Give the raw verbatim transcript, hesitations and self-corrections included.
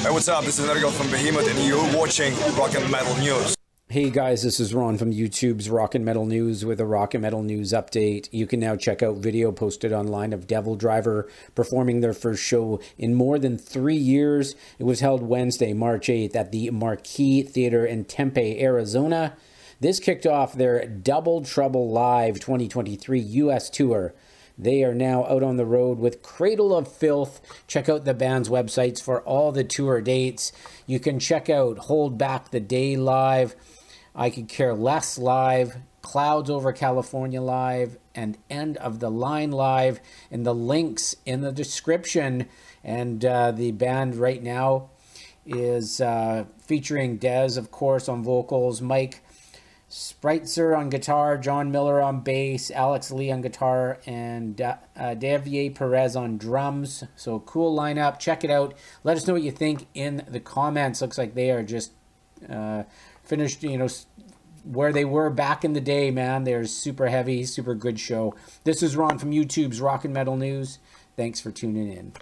Hey, what's up? This is Ergo from Behemoth, and you're watching Rock and Metal News. Hey guys, this is Ron from YouTube's Rock and Metal News with a Rock and Metal News update. You can now check out video posted online of Devil Driver performing their first show in more than three years. It was held Wednesday, March eighth at the Marquee Theater in Tempe, Arizona. This kicked off their Double Trouble Live twenty twenty-three U S tour. They are now out on the road with Cradle of Filth. Check out the band's websites for all the tour dates. You can check out Hold Back the Day Live, I Could Care Less Live, Clouds Over California Live, and End of the Line Live, and the links in the description. And uh, the band right now is uh, featuring Dez, of course, on vocals, Mike Spritzer on guitar, John Miller on bass, Alex Lee on guitar, and uh, uh, Davier Pérez on drums. So cool lineup. Check it out. Let us know what you think in the comments. Looks like they are just uh, finished, you know, where they were back in the day, man. They're super heavy, super good show. This is Ron from YouTube's Rock and Metal News. Thanks for tuning in.